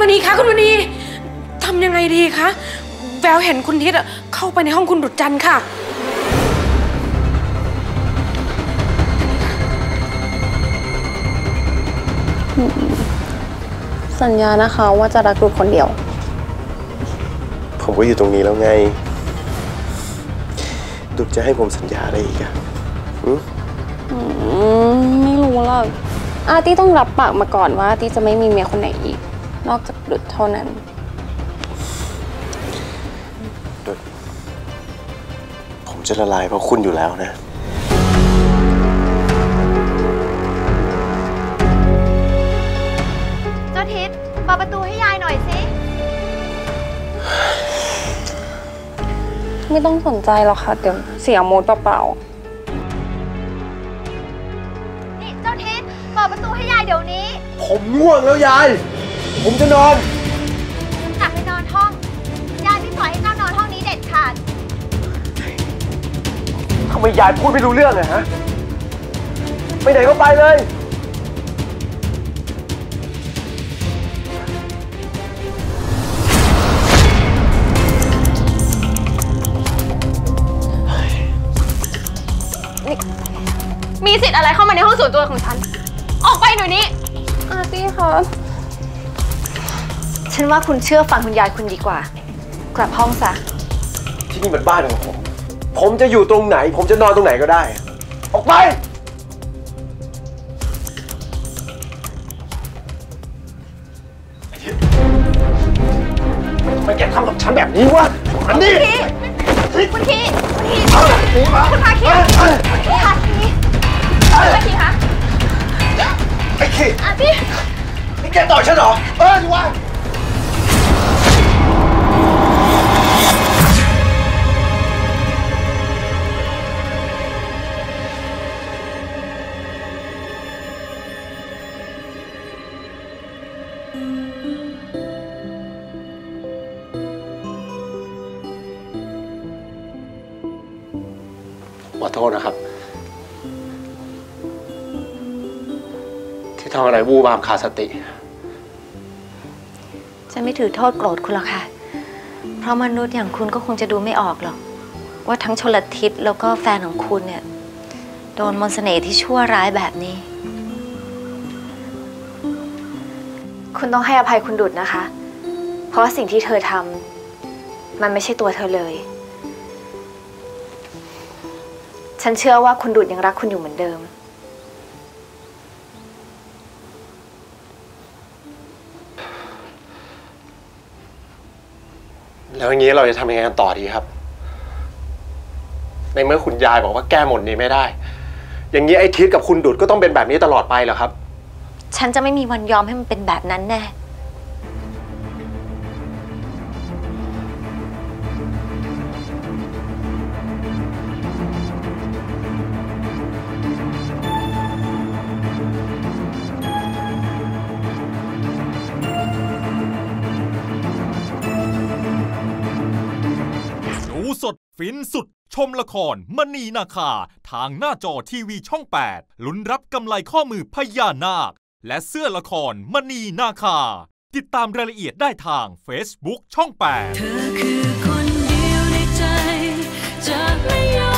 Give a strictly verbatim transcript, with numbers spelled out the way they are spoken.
มณีคะคุณมณีทำยังไงดีคะแววเห็นคุณทิศเข้าไปในห้องคุณดุจจันทร์ค่ะสัญญานะคะว่าจะรักลูกคนเดียวผมก็อยู่ตรงนี้แล้วไงดุจจะให้ผมสัญญาอะไรอีกอะไม่รู้หรอกอาร์ตี้ต้องรับปากมาก่อนว่าอาร์ตี้จะไม่มีเมียคนไหนอีกนอกจากดุจเท่านั้นดุจผมจะละลายเพราะคุณอยู่แล้วนะเจ้าทิศเปิดประตูให้ยายหน่อยสิไม่ต้องสนใจหรอกค่ะเดี๋ยวเสียมูดเปล่าๆนี่เจ้าทิศเปิดประตูให้ยายเดี๋ยวนี้ผมง่วงแล้วยายผมจะนอนกลับไปนอนห้องยายไม่ปล่อยให้เจ้านอนห้องนี้เด็ดขาดทำไมยายพูดไม่รู้เรื่องเลยฮะไปไหนก็ไปเลยมีสิทธิ์อะไรเข้ามาในห้องส่วนตัวของฉันออกไปหน่อยนี้อาร์ตี้ค่ะฉันว่าคุณเชื่อฟังคุณยายคุณดีกว่ากลับห้องซะที่นี่มันบ้านของผมผมจะอยู่ตรงไหนผมจะนอนตรงไหนก็ได้ออกไปทำไมแกทำกับฉันแบบนี้วะอันนี้คุณทีคุณทีคุณพาคิดไอ้คิงคะไอ้คิงอ่ะพี่นี่แกต่อยฉันเหรอเออดูว่าขอโทษนะครับทำอะไรวูบามขาดสติฉันไม่ถือโทษโกรธคุณหรอกค่ะเพราะมนุษย์อย่างคุณก็คงจะดูไม่ออกหรอกว่าทั้งชลทิศแล้วก็แฟนของคุณเนี่ยโดนมนต์เสน่ห์ที่ชั่วร้ายแบบนี้คุณต้องให้อภัยคุณดุจนะคะเพราะสิ่งที่เธอทำมันไม่ใช่ตัวเธอเลยฉันเชื่อว่าคุณดุจยังรักคุณอยู่เหมือนเดิมแล้วอย่างนี้เราจะทำยังไงกันต่อดีครับในเมื่อคุณยายบอกว่าแก้หมดนี้ไม่ได้อย่างนี้ไอ้ทิศกับคุณดุจก็ต้องเป็นแบบนี้ตลอดไปเหรอครับฉันจะไม่มีวันยอมให้มันเป็นแบบนั้นแน่ฟินสุดชมละครมณีนาคาทางหน้าจอทีวีช่องแปดลุ้นรับกำไรข้อมือพญานาคและเสื้อละครมณีนาคาติดตามรายละเอียดได้ทาง Facebook ช่องแปด